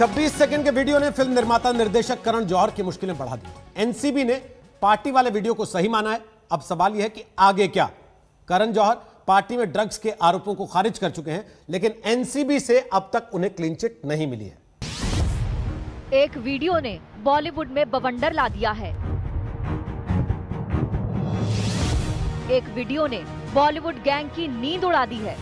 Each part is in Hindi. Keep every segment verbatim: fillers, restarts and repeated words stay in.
छब्बीस सेकंड के वीडियो ने फिल्म निर्माता निर्देशक करण जौहर की मुश्किलें बढ़ा दी। एनसीबी ने पार्टी वाले वीडियो को सही माना है। अब सवाल यह है कि आगे क्या। करण जौहर पार्टी में ड्रग्स के आरोपों को खारिज कर चुके हैं, लेकिन एनसीबी से अब तक उन्हें क्लीन चिट नहीं मिली है। एक वीडियो ने बॉलीवुड में बवंडर ला दिया है। एक वीडियो ने बॉलीवुड गैंग की नींद उड़ा दी है।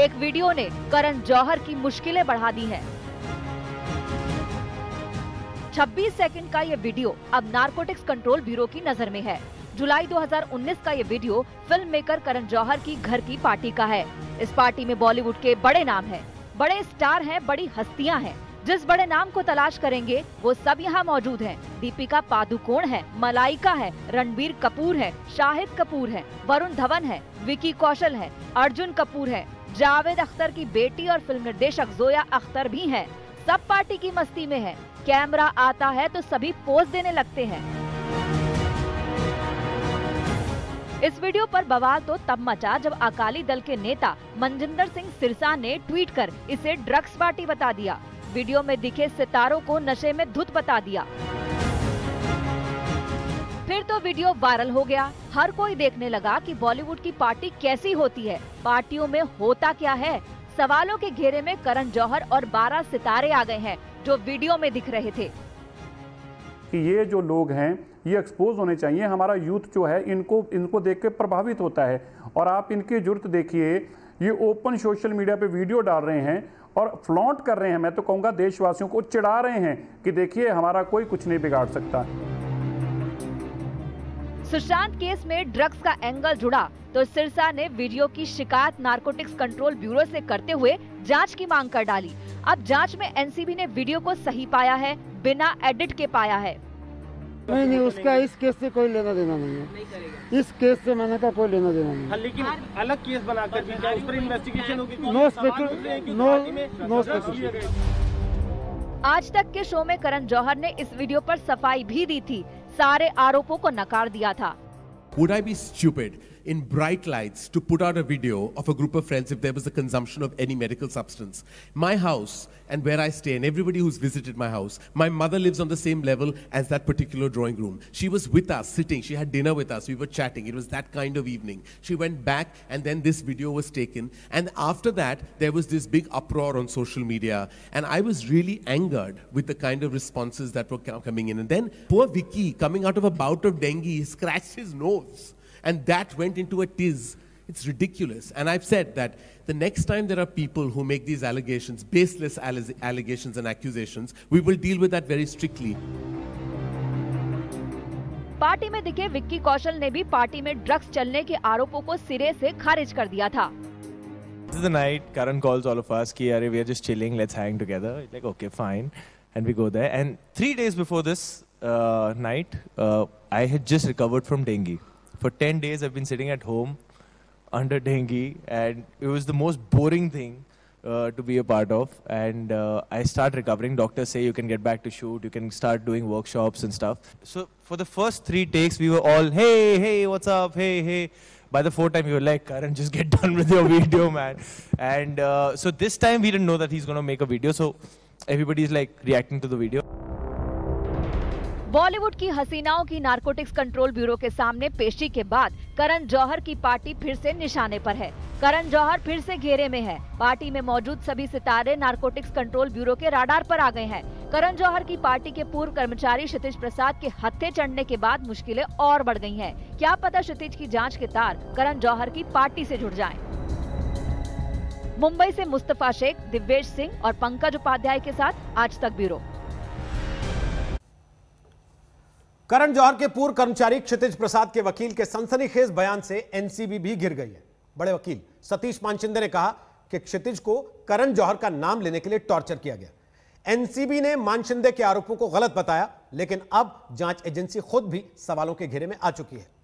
एक वीडियो ने करण जौहर की मुश्किलें बढ़ा दी हैं। छब्बीस सेकंड का ये वीडियो अब नारकोटिक्स कंट्रोल ब्यूरो की नजर में है। जुलाई दो हज़ार उन्नीस का ये video film maker Karan Johar की घर की पार्टी का है। इस पार्टी में बॉलीवुड के बड़े नाम हैं, बड़े स्टार हैं, बड़ी हस्तियां हैं। जिस बड़े नाम को तलाश करेंगे वो सब यहाँ मौजूद हैं। दीपिका पादुकोण है, मलाइका है, रणबीर कपूर है, शाहिद कपूर है, वरुण धवन है, विकी कौशल है, अर्जुन कपूर है, जावेद अख्तर की बेटी और फिल्म निर्देशक जोया अख्तर भी है। सब पार्टी की मस्ती में है। कैमरा आता है तो सभी पोज देने लगते हैं। इस वीडियो पर बवाल तो तब मचा जब अकाली दल के नेता मंजिंदर सिंह सिरसा ने ट्वीट कर इसे ड्रग्स पार्टी बता दिया। वीडियो में दिखे सितारों को नशे में धुत बता दिया। फिर तो वीडियो वायरल हो गया। हर कोई देखने लगा कि बॉलीवुड की पार्टी कैसी होती है, पार्टियों में होता क्या है। सवालों के घेरे में करण जौहर और बारह सितारे आ गए हैं जो वीडियो में दिख रहे थे। कि ये जो लोग हैं ये एक्सपोज होने चाहिए। हमारा यूथ जो है इनको इनको देख के प्रभावित होता है। और आप इनकी जुर्त देखिए, ये ओपन सोशल मीडिया पे वीडियो डाल रहे हैं और फ्लॉन्ट कर रहे हैं। मैं तो कहूँगा देशवासियों को चिढ़ा रहे हैं कि देखिए हमारा कोई कुछ नहीं बिगाड़ सकता। सुशांत केस में ड्रग्स का एंगल जुड़ा तो सिरसा ने वीडियो की शिकायत नारकोटिक्स कंट्रोल ब्यूरो से करते हुए जांच की मांग कर डाली। अब जांच में एनसीबी ने वीडियो को सही पाया है, बिना एडिट के पाया है। नहीं नहीं, उसका इस केस से कोई लेना देना नहीं है। नहीं इस केस से मैंने कहा कोई लेना देना नहीं है। लेकिन अलग केस बनाकर क्या उस पर इन्वेस्टिगेशन होगी? No speculation, no no speculation. आज तक के शो में करण जौहर ने इस वीडियो पर सफाई भी दी थी, सारे आरोपों को नकार दिया था। Would I be stupid in bright lights to put out a video of a group of friends if there was a consumption of any medical substance? My house and where I stay and everybody who's visited my house, my mother lives on the same level as that particular drawing room. She was with us sitting, she had dinner with us, we were chatting, it was that kind of evening. She went back and then this video was taken and after that there was this big uproar on social media and I was really angered with the kind of responses that were coming in and then poor Vicky coming out of a bout of dengue, he scratched his nose. And that went into a tiz. It's ridiculous. And I've said that the next time there are people who make these allegations, baseless allegations and accusations, we will deal with that very strictly. Party में दिखे विक्की कौशल ने भी पार्टी में ड्रग्स चलने के आरोपों को सिरे से खारिज कर दिया था। This is the night Karan calls all of us कि अरे we are just chilling, let's hang together. It's like okay, fine, and we go there. And three days before this uh, night, uh, I had just recovered from dengue. For ten days I've been sitting at home under dengue and it was the most boring thing uh, to be a part of and uh, I start recovering. Doctors say you can get back to shoot, you can start doing workshops and stuff. So for the first three takes we were all hey, hey, what's up, hey, hey. By the fourth time we were like, Karan, just get done with your video, man. And uh, so this time we didn't know that he's going to make a video, so everybody's like reacting to the video. Bollywood की हसीनाओं की नारकोटिक्स कंट्रोल ब्यूरो के सामने पेशी के बाद करण जौहर की पार्टी फिर से निशाने पर है। करण जौहर फिर से घेरे में है। पार्टी में मौजूद सभी सितारे नारकोटिक्स कंट्रोल ब्यूरो के राडार पर आ गए हैं। करण जौहर की पार्टी के पूर्व कर्मचारी क्षितिज प्रसाद के हत्थे चढ़ने के बाद मुश्किलें और बढ़ गयी है। क्या पता क्षितिज की जाँच के तार करण जौहर की पार्टी से जुड़ जाए। मुंबई से मुस्तफा शेख, दिव्येश सिंह और पंकज उपाध्याय के साथ आज तक ब्यूरो। करण जौहर के पूर्व कर्मचारी क्षितिज प्रसाद के वकील के सनसनीखेज बयान से एनसीबी भी घिर गई है। बड़े वकील सतीश मानशिंदे ने कहा कि क्षितिज को करण जौहर का नाम लेने के लिए टॉर्चर किया गया। एनसीबी ने मानशिंदे के आरोपों को गलत बताया, लेकिन अब जांच एजेंसी खुद भी सवालों के घेरे में आ चुकी है।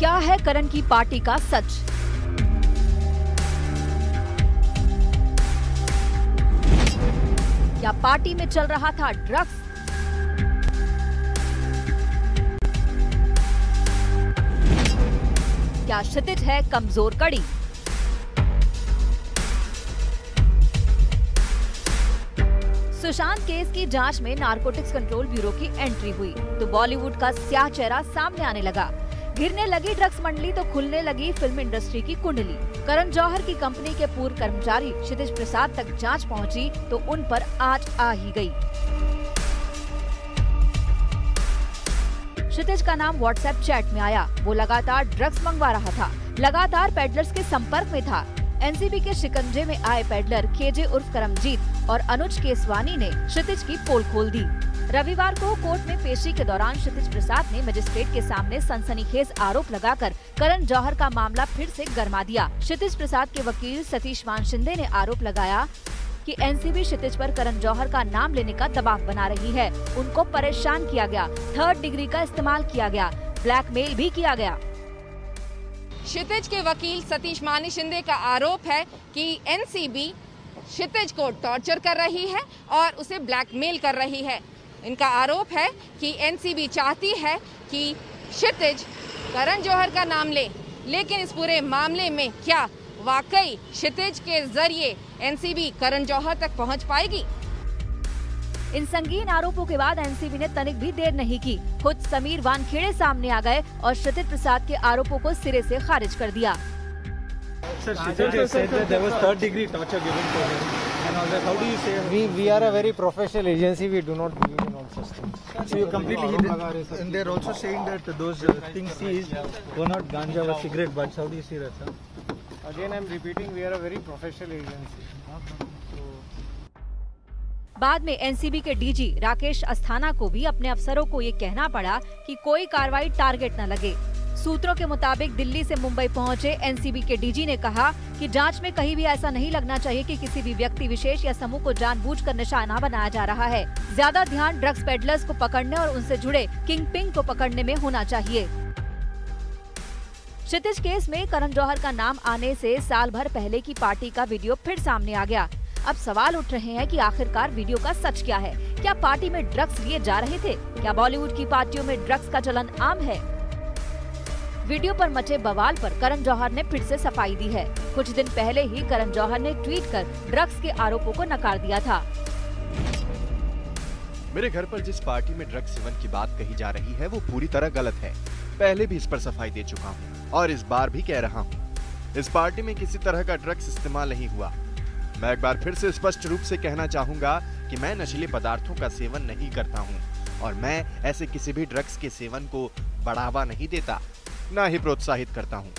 क्या है करण की पार्टी का सच? या पार्टी में चल रहा था ड्रग्स? क्या क्षितिज है कमजोर कड़ी? सुशांत केस की जांच में नारकोटिक्स कंट्रोल ब्यूरो की एंट्री हुई तो बॉलीवुड का स्याह चेहरा सामने आने लगा। घिरने लगी ड्रग्स मंडली तो खुलने लगी फिल्म इंडस्ट्री की कुंडली। करण जौहर की कंपनी के पूर्व कर्मचारी क्षितिज प्रसाद तक जांच पहुंची तो उन पर आंच आ ही गई। क्षितिज का नाम व्हाट्सएप चैट में आया। वो लगातार ड्रग्स मंगवा रहा था, लगातार पेडलर्स के संपर्क में था। एनसीबी के शिकंजे में आए पेडलर खेजे उर्फ करमजीत और अनुज केसवानी ने क्षितिज की पोल खोल दी। रविवार को कोर्ट में पेशी के दौरान क्षितिज प्रसाद ने मजिस्ट्रेट के सामने सनसनीखेज आरोप लगाकर करण जौहर का मामला फिर से गरमा दिया। क्षितिज प्रसाद के वकील सतीश मानशिंदे ने आरोप लगाया कि एनसीबी क्षितिज पर करण जौहर का नाम लेने का दबाव बना रही है। उनको परेशान किया गया, थर्ड डिग्री का इस्तेमाल किया गया, ब्लैकमेल भी किया गया। क्षितिज के वकील सतीश मानशिंदे का आरोप है कि एनसीबी क्षितिज को टॉर्चर कर रही है और उसे ब्लैकमेल कर रही है। इनका आरोप है कि एनसीबी चाहती है कि क्षितिज करण जौहर का नाम ले, लेकिन इस पूरे मामले में क्या वाकई क्षितिज के जरिए एनसीबी करण जौहर तक पहुंच पाएगी? इन संगीन आरोपों के बाद एनसीबी ने तनिक भी देर नहीं की। खुद समीर वानखेड़े सामने आ गए और क्षितिज प्रसाद के आरोपों को सिरे से खारिज कर दिया। Sir, Shitij said that there was third degree torture given to him and all that. How do you say? We we are a very professional agency. We do not believe in all such things. So you completely did, and they are also saying that those uh, things seized were not ganja or cigarette butts. How do you see that, sir? Again, I am repeating, we are a very professional agency. बाद में एनसीबी के डीजी राकेश अस्थाना को भी अपने अफसरों को ये कहना पड़ा कि कोई कार्रवाई टारगेट न लगे। सूत्रों के मुताबिक दिल्ली से मुंबई पहुंचे एनसीबी के डीजी ने कहा कि जांच में कहीं भी ऐसा नहीं लगना चाहिए कि किसी भी व्यक्ति विशेष या समूह को जानबूझकर निशाना बनाया जा रहा है। ज्यादा ध्यान ड्रग्स पेडलर्स को पकड़ने और उनसे जुड़े किंगपिन को पकड़ने में होना चाहिए। क्षितिज केस में करण जौहर का नाम आने से साल भर पहले की पार्टी का वीडियो फिर सामने आ गया। अब सवाल उठ रहे हैं कि आखिरकार वीडियो का सच क्या है? क्या पार्टी में ड्रग्स लिए जा रहे थे? क्या बॉलीवुड की पार्टियों में ड्रग्स का चलन आम है? वीडियो पर मचे बवाल पर करण जौहर ने फिर से सफाई दी है। कुछ दिन पहले ही करण जौहर ने ट्वीट कर ड्रग्स के आरोपों को नकार दिया था। मेरे घर पर जिस पार्टी में ड्रग्स सेवन की बात कही जा रही है वो पूरी तरह गलत है। पहले भी इस पर सफाई दे चुका हूँ और इस बार भी कह रहा हूँ, इस पार्टी में किसी तरह का ड्रग्स इस्तेमाल नहीं हुआ। मैं एक बार फिर से स्पष्ट रूप से कहना चाहूँगा कि मैं नशीले पदार्थों का सेवन नहीं करता हूँ और मैं ऐसे किसी भी ड्रग्स के सेवन को बढ़ावा नहीं देता, ना ही प्रोत्साहित करता हूँ।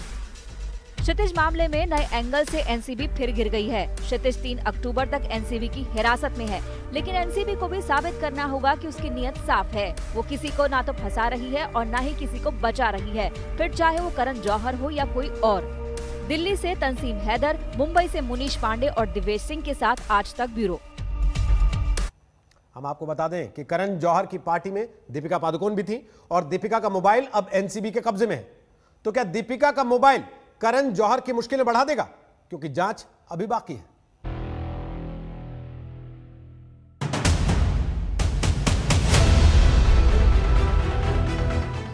क्षितिज मामले में नए एंगल से एनसीबी फिर गिर गई है। क्षितिज तीन अक्टूबर तक एनसीबी की हिरासत में है, लेकिन एनसीबी को भी साबित करना होगा कि उसकी नीयत साफ है। वो किसी को ना तो फंसा रही है और ना ही किसी को बचा रही है, फिर चाहे वो करण जौहर हो या कोई और। दिल्ली से तंसीम हैदर, मुंबई से मुनीश पांडे और दिवेश सिंह के साथ आज तक ब्यूरो। हम आपको बता दें कि करण जौहर की पार्टी में दीपिका पादुकोण भी थी और दीपिका का मोबाइल अब एनसीबी के कब्जे में है। तो क्या दीपिका का मोबाइल करण जौहर की मुश्किलें बढ़ा देगा? क्योंकि जांच अभी बाकी है।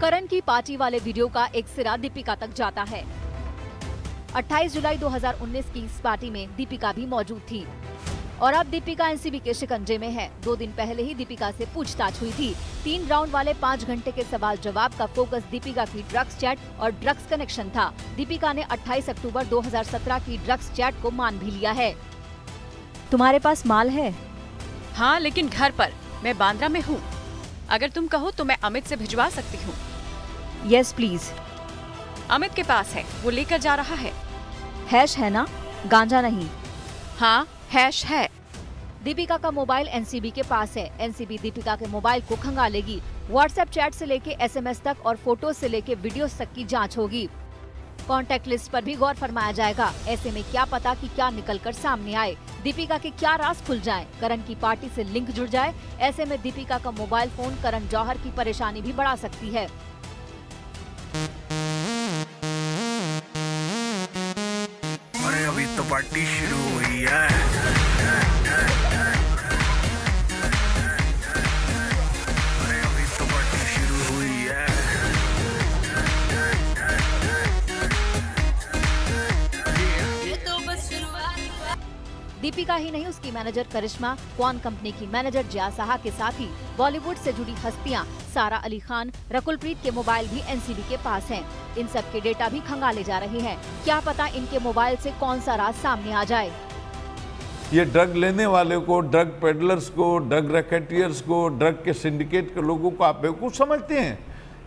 करण की पार्टी वाले वीडियो का एक सिरा दीपिका तक जाता है। अट्ठाईस जुलाई दो हज़ार उन्नीस की इस पार्टी में दीपिका भी मौजूद थी और अब दीपिका एनसीबी के शिकंजे में है। दो दिन पहले ही दीपिका से पूछताछ हुई थी। तीन राउंड वाले पाँच घंटे के सवाल जवाब का फोकस दीपिका की ड्रग्स चैट और ड्रग्स कनेक्शन था। दीपिका ने अट्ठाईस अक्टूबर दो हज़ार सत्रह की ड्रग्स चैट को मान भी लिया है। तुम्हारे पास माल है? हाँ, लेकिन घर पर। मैं बांद्रा में हूँ। अगर तुम कहो तो मैं अमित से भिजवा सकती हूँ। Yes please. अमित के पास है, वो लेकर जा रहा है। हैश है ना, गांजा नहीं? हाँ, हैश है। दीपिका का मोबाइल एनसीबी के पास है। एनसीबी दीपिका के मोबाइल को खंगालेगी। व्हाट्सएप चैट से लेके एसएमएस तक और फोटो से लेके वीडियोस तक की जांच होगी। कॉन्टैक्ट लिस्ट पर भी गौर फरमाया जाएगा। ऐसे में क्या पता कि क्या निकल कर सामने आए, दीपिका के क्या राज खुल जाएं, करण की पार्टी से लिंक जुड़ जाए। ऐसे में दीपिका का मोबाइल फोन करण जौहर की परेशानी भी बढ़ा सकती है। पार्टी शुरू हुई है। दीपिका ही नहीं, उसकी मैनेजर करिश्मा, कौन कंपनी की मैनेजर जिया साहा के साथ ही बॉलीवुड से जुड़ी हस्तियां सारा अली खान, रकुलप्रीत के मोबाइल भी एनसीबी के पास हैं। इन सब के डेटा भी खंगाले जा रहे हैं। क्या पता इनके मोबाइल से कौन सा राज सामने आ जाए। ये ड्रग लेने वाले को, ड्रग पेडलर्स को, ड्रग रैकेटियर्स को, ड्रग के सिंडिकेट के लोगों को आप बेवकूफ समझते हैं।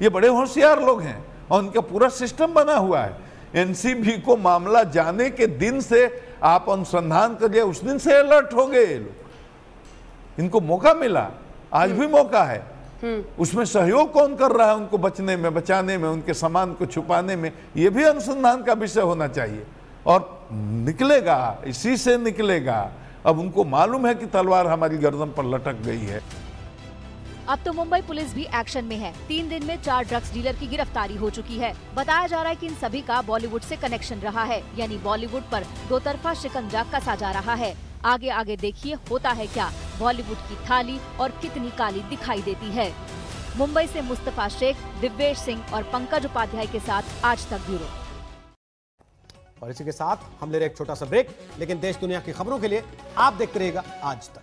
ये बड़े होशियार लोग हैं और उनका पूरा सिस्टम बना हुआ है। एनसीबी को मामला जाने के दिन से आप अनुसंधान करिए, उस दिन से अलर्ट हो गए। इनको मौका मिला, आज भी मौका है। उसमें सहयोग कौन कर रहा है उनको बचने में, बचाने में, उनके सामान को छुपाने में, ये भी अनुसंधान का विषय होना चाहिए और निकलेगा, इसी से निकलेगा। अब उनको मालूम है कि तलवार हमारी गर्दन पर लटक गई है। अब तो मुंबई पुलिस भी एक्शन में है। तीन दिन में चार ड्रग्स डीलर की गिरफ्तारी हो चुकी है। बताया जा रहा है कि इन सभी का बॉलीवुड से कनेक्शन रहा है, यानी बॉलीवुड पर दो तरफा शिकंजा कसा जा रहा है। आगे आगे देखिए होता है क्या, बॉलीवुड की थाली और कितनी काली दिखाई देती है। मुंबई से मुस्तफा शेख, दिव्येश सिंह और पंकज उपाध्याय के साथ आज तक ब्यूरो। और इसी के साथ हम ले रहे एक छोटा सा ब्रेक, लेकिन देश दुनिया की खबरों के लिए आप देखते रहेगा आज तक।